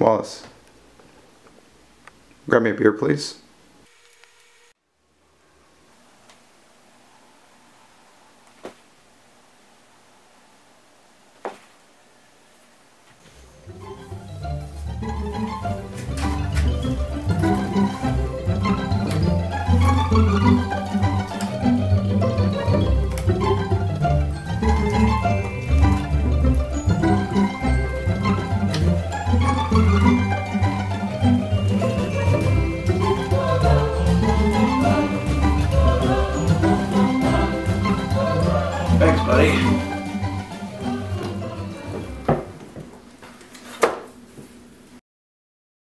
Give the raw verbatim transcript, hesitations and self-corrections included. Wallace, grab me a beer, please.